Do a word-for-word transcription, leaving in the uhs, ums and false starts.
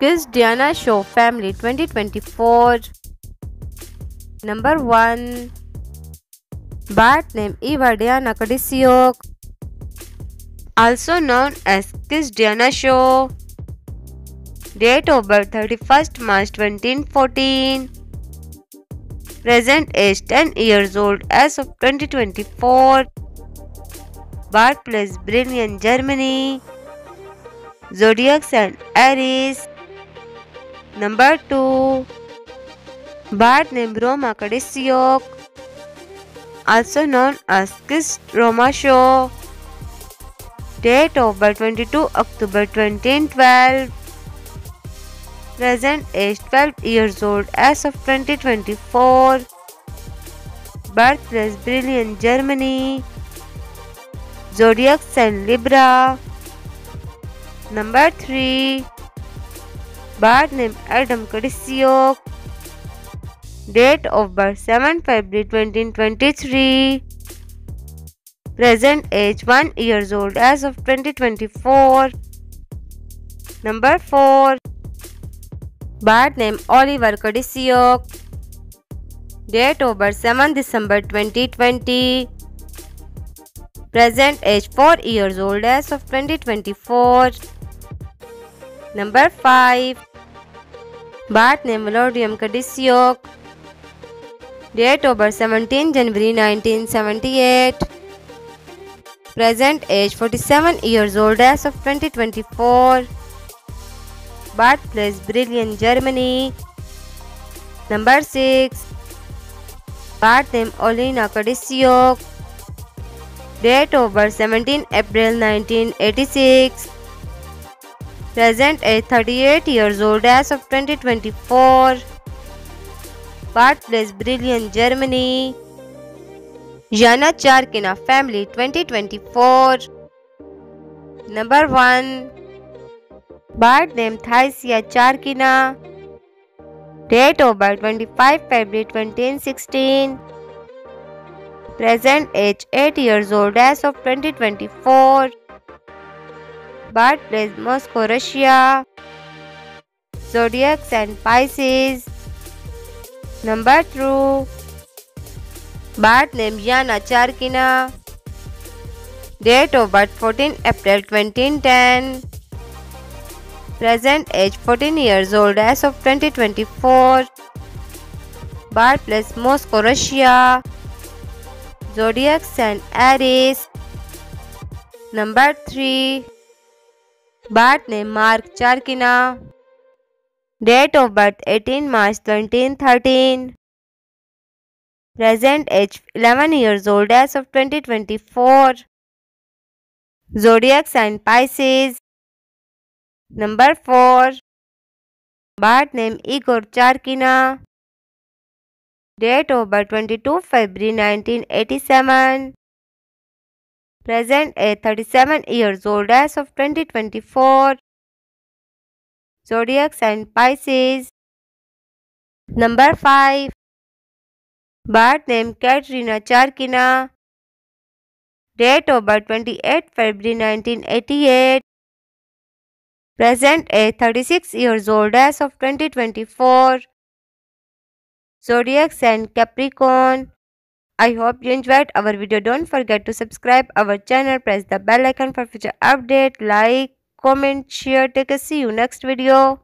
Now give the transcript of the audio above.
Kids Diana Show Family twenty twenty-four. Number one. Birth name Eva Diana Kidisyuk, also known as Kids Diana Show. Date of birth thirty-first March twenty fourteen. Present age ten years old as of twenty twenty-four. Birthplace Berlin, Germany. Zodiac sign Aries. Number two. Birth name Roma Kidisyuk, also known as Kris Roma Show. Date of birth twenty-second October twenty twelve. Present age twelve years old as of twenty twenty-four. Birthplace Berlin, Germany. Zodiac sign Libra. Number three. Birth name Adam Kidisyuk. Date of birth seventh February twenty twenty-three. Present age one years old as of twenty twenty-four. Number four. Birth name Oliver Kidisyuk. Date of birth seventh December twenty twenty. Present age four years old as of twenty twenty-four. Number five. Birth name Melodia Kidisyuk. Date of birth seventeenth January nineteen seventy-eight. Present age forty-seven years old as of twenty twenty-four. Birthplace Berlin, Germany. Number six. Birth name Olena Kidisyuk. Date of birth seventeenth April nineteen eighty-six. Present age thirty-eight years old as of twenty twenty-four. Birthplace Berlin, Germany. Yana Chirkina Family twenty twenty-four. Number one. Birth name Taisiya Chirkina. Date of birth twenty-fifth February twenty sixteen. Present age eight years old as of twenty twenty-four. Birthplace Moscow, Russia. Zodiac sign Pisces. Number two. Birth name Yana Chirkina. Date of birth fourteenth April twenty ten. Present age fourteen years old as of twenty twenty-four. Birthplace Moscow, Russia. Zodiac sign Aries. Number three. Birth name Mark Charkina. Date of birth eighteenth March twenty thirteen. Present age eleven years old as of twenty twenty-four. Zodiac sign Pisces. Number four. Birth name Igor Charkina. Date of birth twenty-second February nineteen eighty-seven. Present age thirty-seven years old as of twenty twenty-four. Zodiac sign Pisces. Number five. Birth name Katrina Chirkina. Date of birth twenty-eighth February nineteen eighty-eight. Present age thirty-six years old as of twenty twenty-four. Zodiac sign Capricorn. I hope you enjoyed our video. Don't forget to subscribe our channel. Press the bell icon for future update. Like, comment, share. Take a see you next video.